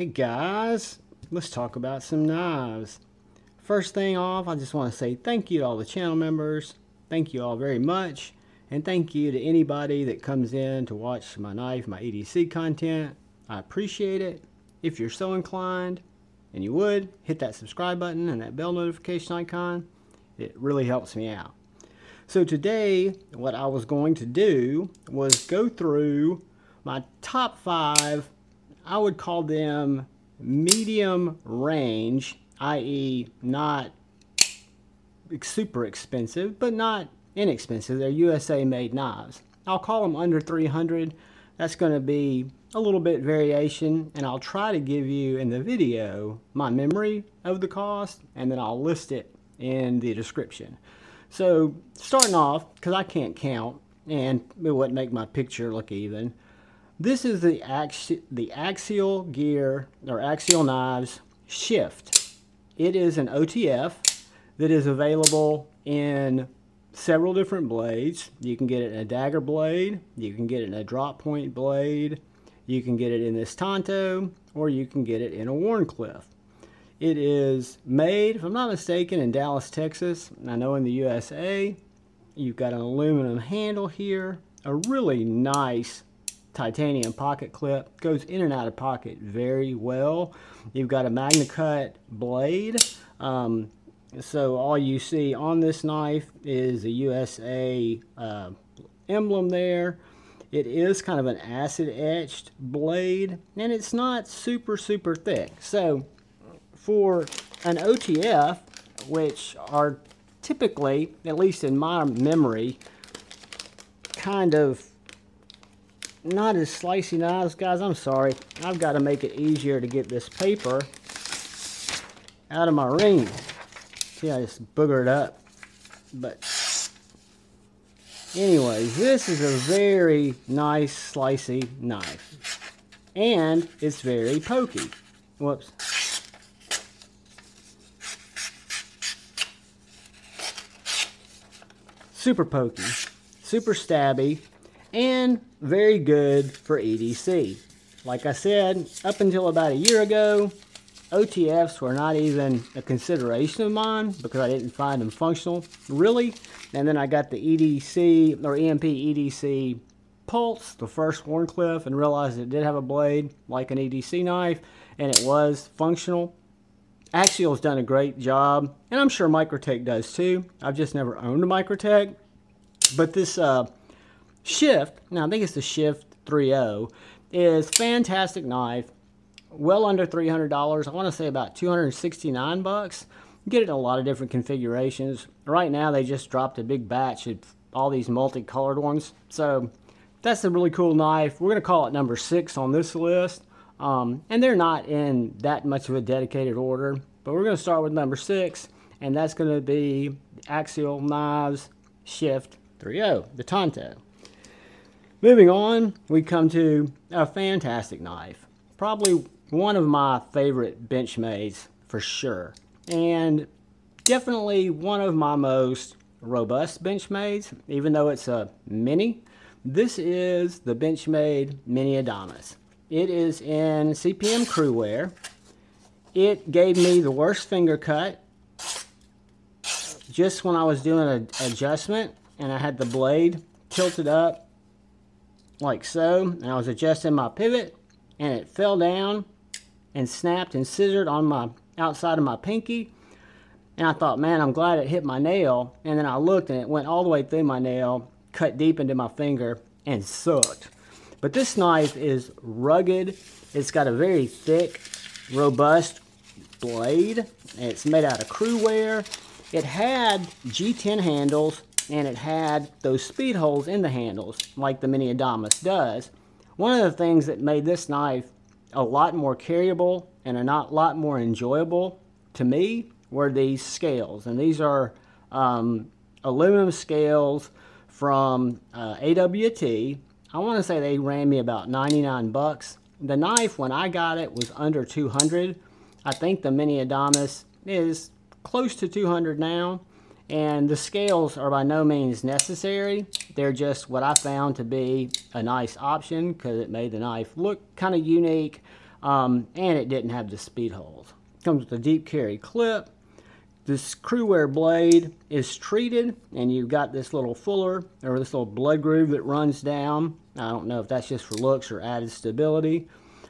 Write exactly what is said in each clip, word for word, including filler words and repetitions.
Hey guys, let's talk about some knives. First thing off, I just want to say thank you to all the channel members. Thank you all very much. And thank you to anybody that comes in to watch my knife, my E D C content. I appreciate it. If you're so inclined, and you would, hit that subscribe button and that bell notification icon. It really helps me out. So today, what I was going to do was go through my top five, I would call them medium range, that is not super expensive, but not inexpensive. They're U S A made knives. I'll call them under three hundred. That's going to be a little bit variation, and I'll try to give you in the video my memory of the cost, and then I'll list it in the description. So starting off, because I can't count, and it wouldn't make my picture look even. This is the, axi the axial gear, or axial knives shift. It is an O T F that is available in several different blades. You can get it in a dagger blade, you can get it in a drop point blade, you can get it in this Tonto, or you can get it in a Warncliffe. It is made, if I'm not mistaken, in Dallas, Texas. I know in the U S A, you've got an aluminum handle here, a really nice titanium pocket clip, goes in and out of pocket very well. You've got a Magna Cut blade, um, so all you see on this knife is a U S A uh, emblem there. It is kind of an acid etched blade, and it's not super super thick. So for an O T F, which are typically, at least in my memory, kind of not as slicey knives, guys. I'm sorry. I've got to make it easier to get this paper out of my ring. See, I just boogered up. But anyway, this is a very nice slicey knife. And it's very pokey. Whoops. Super pokey. Super stabby. And very good for E D C. Like I said, up until about a year ago, O T Fs were not even a consideration of mine because I didn't find them functional, really. And then I got the E D C, or E M P E D C Pulse, the first Warncliffe, and realized it did have a blade like an E D C knife, and it was functional. Axial's done a great job, and I'm sure Microtech does too. I've just never owned a Microtech, but this uh, Shift, now I think it's the Shift three oh, is fantastic knife, well under three hundred dollars. I want to say about two hundred sixty-nine bucks. You get it in a lot of different configurations. Right now they just dropped a big batch of all these multicolored ones. So that's a really cool knife. We're going to call it number six on this list. Um, and they're not in that much of a dedicated order, but we're going to start with number six, and that's going to be Axial Knives Shift three oh, the Tonto. Moving on, we come to a fantastic knife. Probably one of my favorite Benchmades for sure. And definitely one of my most robust Benchmades, even though it's a mini. This is the Benchmade Mini Adamas. It is in C P M CruWear. It gave me the worst finger cut just when I was doing an adjustment and I had the blade tilted up like so, and I was adjusting my pivot, and it fell down and snapped and scissored on my outside of my pinky, and I thought, man, I'm glad it hit my nail. And then I looked and it went all the way through my nail, cut deep into my finger, and sucked. But this knife is rugged. It's got a very thick, robust blade. It's made out of CruWear. It had G ten handles, and it had those speed holes in the handles like the Mini Adamas does. One of the things that made this knife a lot more carryable and a lot more enjoyable to me were these scales. And these are um, aluminum scales from uh, A W T. I want to say they ran me about ninety-nine bucks. The knife, when I got it, was under two hundred. I think the Mini Adamas is close to two hundred now. And the scales are by no means necessary. They're just what I found to be a nice option because it made the knife look kind of unique. um, and it didn't have the speed holes. Comes with a deep carry clip. This CruWear blade is treated, and you've got this little fuller, or this little blood groove that runs down. I don't know if that's just for looks or added stability.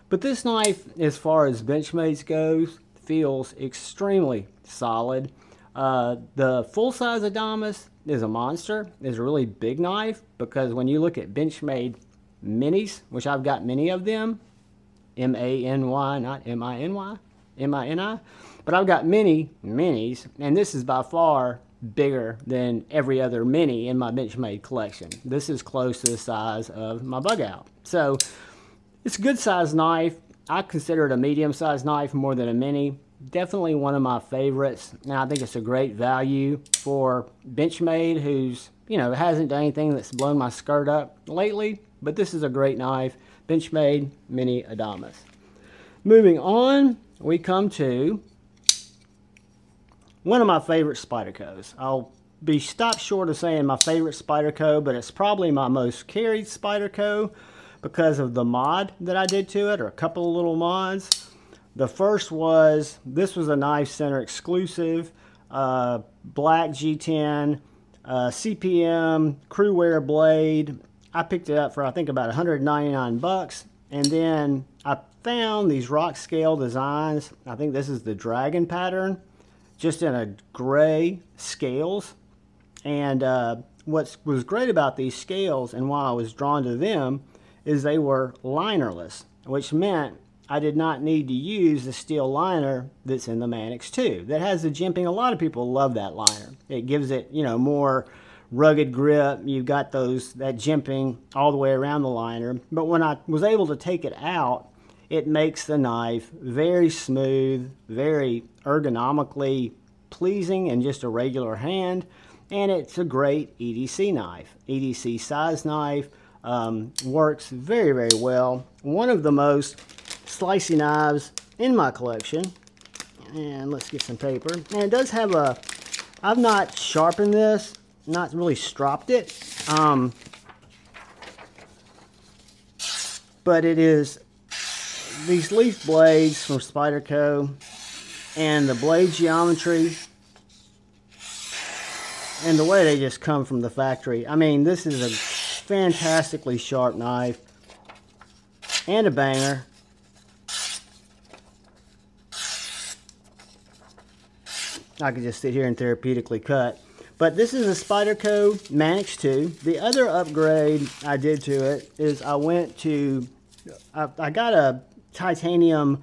But this knife, as far as Benchmade's goes, feels extremely solid. Uh, the full-size Adamas is a monster. It's a really big knife, because when you look at Benchmade Minis, which I've got many of them, M A N Y, not M I N Y, M I N I, but I've got many minis, and this is by far bigger than every other mini in my Benchmade collection. This is close to the size of my bug out. So it's a good size knife. I consider it a medium sized knife more than a mini. Definitely one of my favorites, and I think it's a great value for Benchmade, who's, you know, hasn't done anything that's blown my skirt up lately, but this is a great knife, Benchmade Mini Adamas. Moving on, we come to one of my favorite Spydercos. I'll be stopped short of saying my favorite Spyderco, but it's probably my most carried Spyderco because of the mod that I did to it, or a couple of little mods. The first was, this was a Knife Center exclusive, uh, black G ten, uh, C P M CruWear blade. I picked it up for, I think, about one hundred ninety-nine bucks, and then I found these Rock Scale Designs. I think this is the dragon pattern, just in a gray scales. And uh, what was great about these scales, and why I was drawn to them, is they were linerless, which meant I did not need to use the steel liner that's in the Manix two. That has the jimping. A lot of people love that liner. It gives it, you know, more rugged grip. You've got those, that jimping all the way around the liner. But when I was able to take it out, it makes the knife very smooth, very ergonomically pleasing in just a regular hand. And it's a great E D C knife. E D C size knife, um, works very, very well. One of the most slicey knives in my collection. And let's get some paper. And it does have a, I've not sharpened this, not really stropped it, um, but it is these leaf blades from Spyderco, and the blade geometry and the way they just come from the factory. I mean, this is a fantastically sharp knife and a banger. I could just sit here and therapeutically cut. But this is a Spyderco Manix two. The other upgrade I did to it is I went to, I, I got a titanium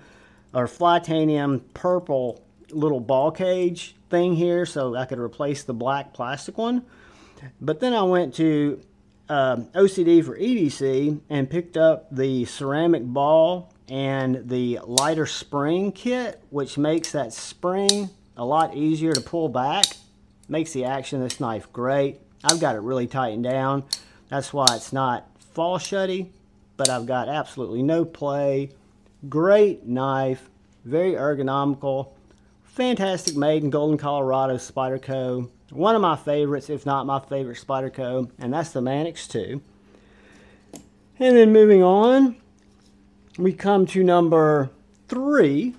or Flytanium purple little ball cage thing here, so I could replace the black plastic one. But then I went to um, O C D for E D C and picked up the ceramic ball and the lighter spring kit, which makes that spring a lot easier to pull back. Makes the action of this knife great. I've got it really tightened down. That's why it's not fall shutty, but I've got absolutely no play. Great knife, very ergonomical, fantastic, made in Golden, Colorado, Spyderco. One of my favorites, if not my favorite Spyderco, and that's the Manix two. And then moving on, we come to number three.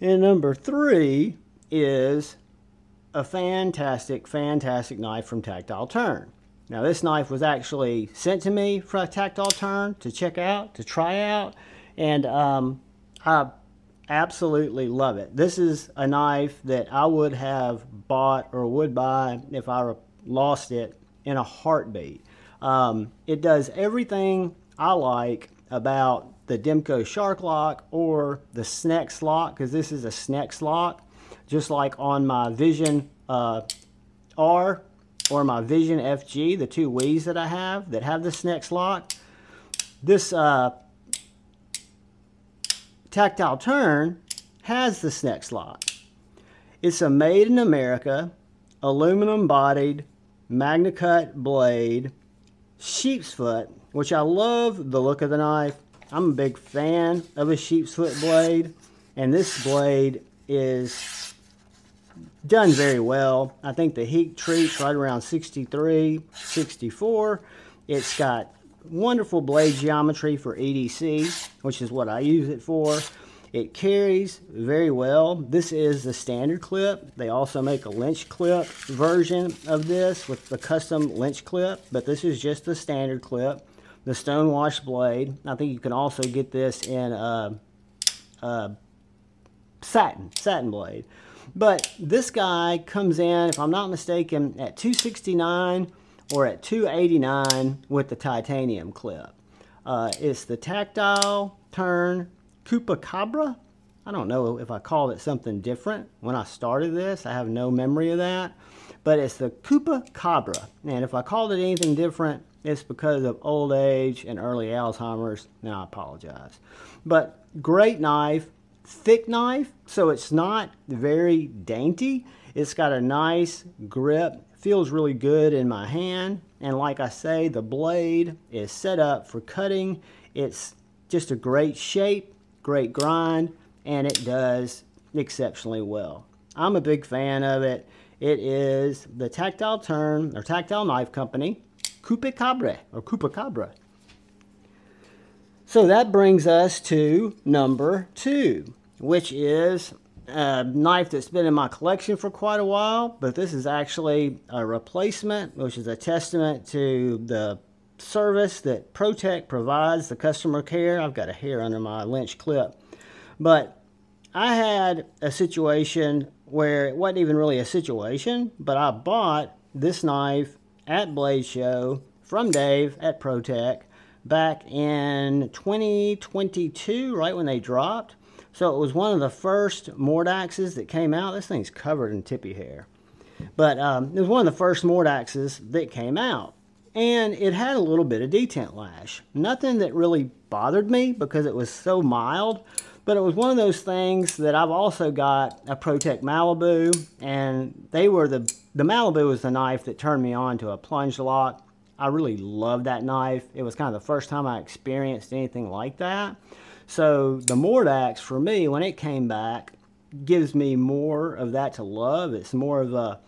And number three is a fantastic, fantastic knife from Tactile Turn. Now, this knife was actually sent to me for a Tactile Turn to check out, to try out, and um, I absolutely love it. This is a knife that I would have bought or would buy if I lost it in a heartbeat. Um, it does everything I like about the Demko Shark Lock or the Snex Lock, because this is a Snex Lock, just like on my Vision uh, R, or my Vision F G, the two Wii's that I have that have the Snex Lock. This uh, Tactile Turn has the Snex Lock. It's a made in America, aluminum bodied, Magna Cut blade, sheep's foot, which I love the look of the knife. I'm a big fan of a sheep's foot blade, and this blade is done very well. I think the heat treats right around sixty-three, sixty-four. It's got wonderful blade geometry for E D C, which is what I use it for. It carries very well. This is the standard clip. They also make a Lynch clip version of this with the custom Lynch clip, but this is just the standard clip, the stonewashed blade. I think you can also get this in a, a satin, satin blade. But this guy comes in, if I'm not mistaken, at two sixty-nine or at two eighty-nine with the titanium clip. Uh, it's the Tactile Turn Chupacabra. I don't know if I called it something different when I started this. I have no memory of that. But it's the Chupacabra. And if I called it anything different, it's because of old age and early Alzheimer's. And I apologize. But great knife. Thick knife, so it's not very dainty. It's got a nice grip. Feels really good in my hand. And like I say, the blade is set up for cutting. It's just a great shape, great grind, and it does exceptionally well. I'm a big fan of it. It is the Tactile Turn, or Tactile Knife Company, Chupacabra, or Chupacabra. So that brings us to number two, which is a knife that's been in my collection for quite a while, but this is actually a replacement, which is a testament to the service that Protech provides, the customer care. I've got a hair under my Lynch clip. But I had a situation where it wasn't even really a situation, but I bought this knife at Blade Show from Dave at Protech back in twenty twenty-two, right when they dropped. So it was one of the first Mordaxes that came out. This thing's covered in tippy hair. But um, it was one of the first Mordaxes that came out. And it had a little bit of detent lash. Nothing that really bothered me because it was so mild. But it was one of those things that I've also got a Protech Malibu. And they were the, the Malibu was the knife that turned me on to a plunge lock. I really loved that knife. It was kind of the first time I experienced anything like that. So the Mordax, for me, when it came back, gives me more of that to love. It's more of a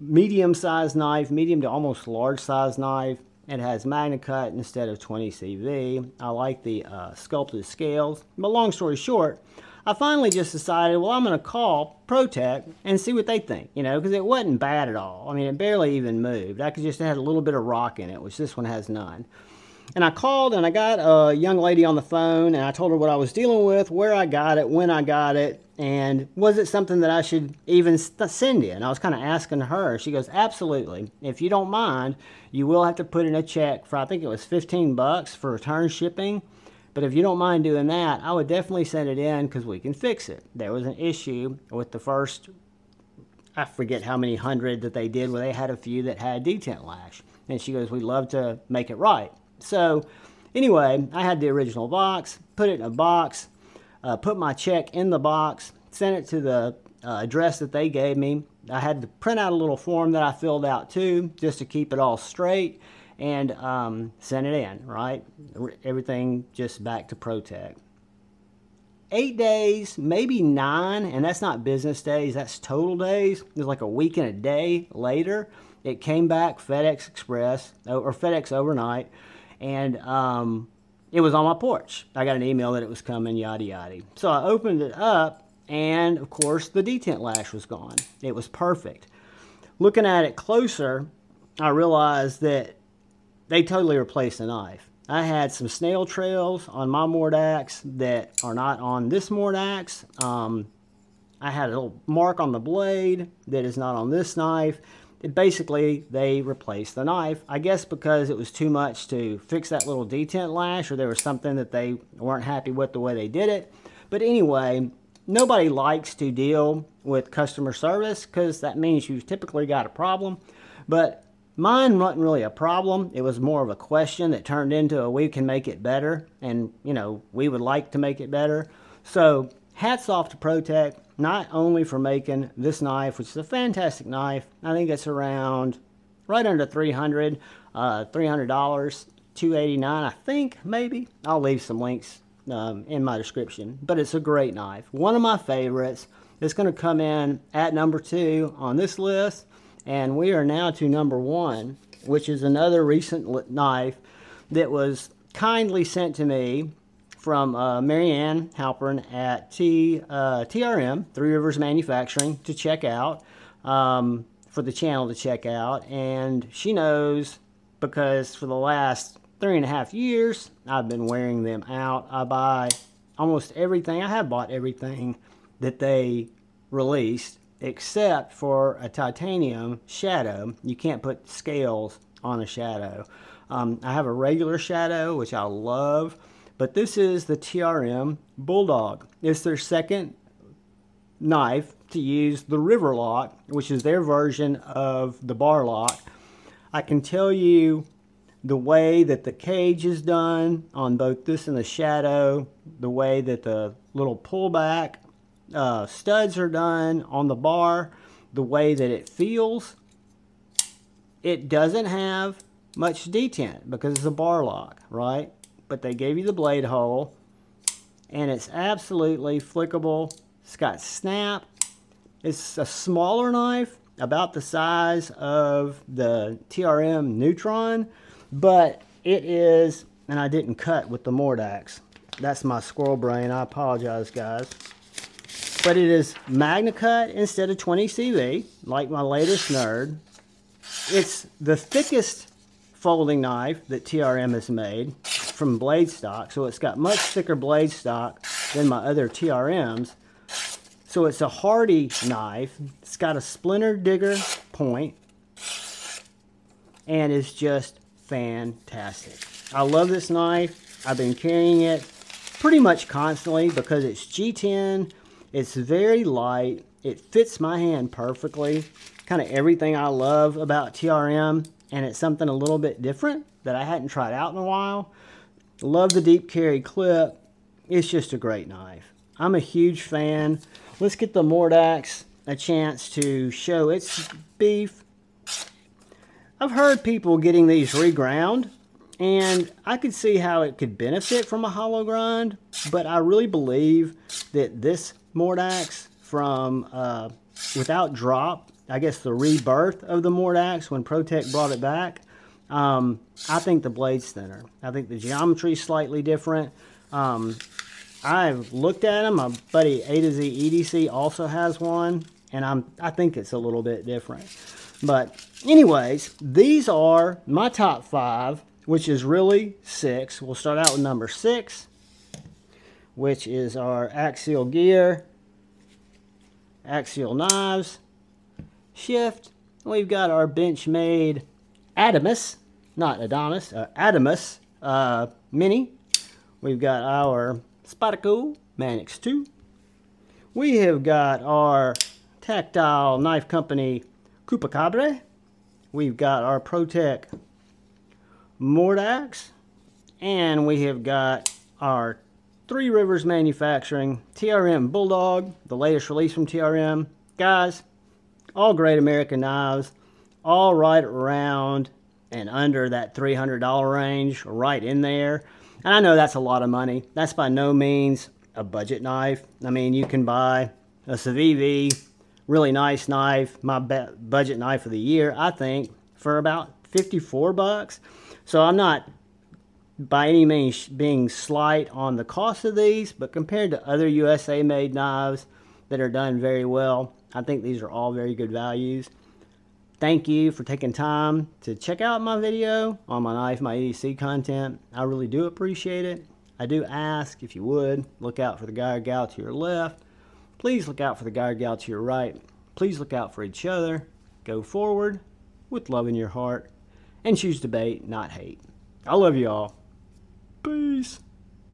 medium-sized knife, medium to almost large-sized knife. It has Magna Cut instead of twenty C V. I like the uh, sculpted scales. But long story short, I finally just decided, well, I'm going to call Protech and see what they think, you know, because it wasn't bad at all. I mean, it barely even moved. I could just had a little bit of rock in it, which this one has none. And I called and I got a young lady on the phone and I told her what I was dealing with, where I got it, when I got it, and was it something that I should even send in? I was kind of asking her. She goes, absolutely. If you don't mind, you will have to put in a check for, I think it was fifteen bucks for return shipping. But if you don't mind doing that, I would definitely send it in because we can fix it. There was an issue with the first, I forget how many hundred that they did where they had a few that had detent lash. And she goes, we'd love to make it right. So anyway, I had the original box, put it in a box, uh, put my check in the box, sent it to the uh, address that they gave me. I had to print out a little form that I filled out too, just to keep it all straight, and um, sent it in, right? Everything just back to Protech. Eight days, maybe nine, and that's not business days, that's total days. It was like a week and a day later. It came back FedEx Express, or FedEx overnight, and um, it was on my porch. I got an email that it was coming, yada, yada. So I opened it up, and of course, the detent lash was gone. It was perfect. Looking at it closer, I realized that they totally replaced the knife. I had some snail trails on my Mordax that are not on this Mordax. Um, I had a little mark on the blade that is not on this knife. It basically, they replaced the knife, I guess because it was too much to fix that little detent lash, or there was something that they weren't happy with the way they did it. But anyway, nobody likes to deal with customer service because that means you've typically got a problem. But mine wasn't really a problem. It was more of a question that turned into a we can make it better, and, you know, we would like to make it better. So hats off to Protech, not only for making this knife, which is a fantastic knife. I think it's around right under three hundred dollars, uh, three hundred dollars, two eighty-nine dollars, I think, maybe. I'll leave some links um, in my description, but it's a great knife. One of my favorites. It's going to come in at number two on this list, and we are now to number one, which is another recent knife that was kindly sent to me from uh, Marianne Halpern at T, uh, T R M, Three Rivers Manufacturing, to check out, um, for the channel to check out. And she knows because for the last three and a half years, I've been wearing them out. I buy almost everything. I have bought everything that they released, except for a titanium shadow. You can't put scales on a shadow. Um, I have a regular shadow, which I love, but this is the T R M Bulldog. It's their second knife to use the river lock, which is their version of the bar lock. I can tell you the way that the cage is done on both this and the shadow, the way that the little pullback uh, studs are done on the bar, the way that it feels. It doesn't have much detent because it's a bar lock, right? But they gave you the blade hole, and it's absolutely flickable. It's got snap. It's a smaller knife, about the size of the T R M Neutron, but it is, and I didn't cut with the Mordax. That's my squirrel brain. I apologize, guys. But it is Magna Cut instead of twenty C V, like my latest nerd. It's the thickest folding knife that T R M has made from blade stock, so it's got much thicker blade stock than my other T R Ms. So it's a hardy knife. It's got a splinter digger point, and it's just fantastic. I love this knife. I've been carrying it pretty much constantly because it's G ten. It's very light. It fits my hand perfectly. Kind of everything I love about T R M, and it's something a little bit different that I hadn't tried out in a while. Love the deep carry clip. It's just a great knife. I'm a huge fan. Let's get the Mordax a chance to show its beef. I've heard people getting these reground, and I could see how it could benefit from a hollow grind, but I really believe that this Mordax from uh, Without Drop, I guess the rebirth of the Mordax when Protech brought it back, um, I think the blade's thinner. I think the geometry's slightly different. Um, I've looked at them. My buddy A to Z E D C also has one, and I'm I think it's a little bit different. But anyways, these are my top five, which is really six. We'll start out with number six, which is our axial gear, axial knives, shift. We've got our Benchmade Adamas, not Adonis, uh, Adamas uh, Mini. We've got our Spyderco Manix two. We have got our Tactile Knife Company Chupacabra. We've got our Protech Mordax. And we have got our Three Rivers Manufacturing T R M Bulldog, the latest release from T R M. Guys, all great American knives, all right around and under that three hundred dollar range, right in there. And I know that's a lot of money. That's by no means a budget knife. I mean, you can buy a Civivi, really nice knife, my budget knife of the year, I think, for about fifty-four bucks. So I'm not by any means being slight on the cost of these, but compared to other U S A-made knives that are done very well, I think these are all very good values. Thank you for taking time to check out my video on my knife, my E D C content. I really do appreciate it. I do ask if you would look out for the guy or gal to your left. Please look out for the guy or gal to your right. Please look out for each other. Go forward with love in your heart and choose debate, not hate. I love you all. Peace.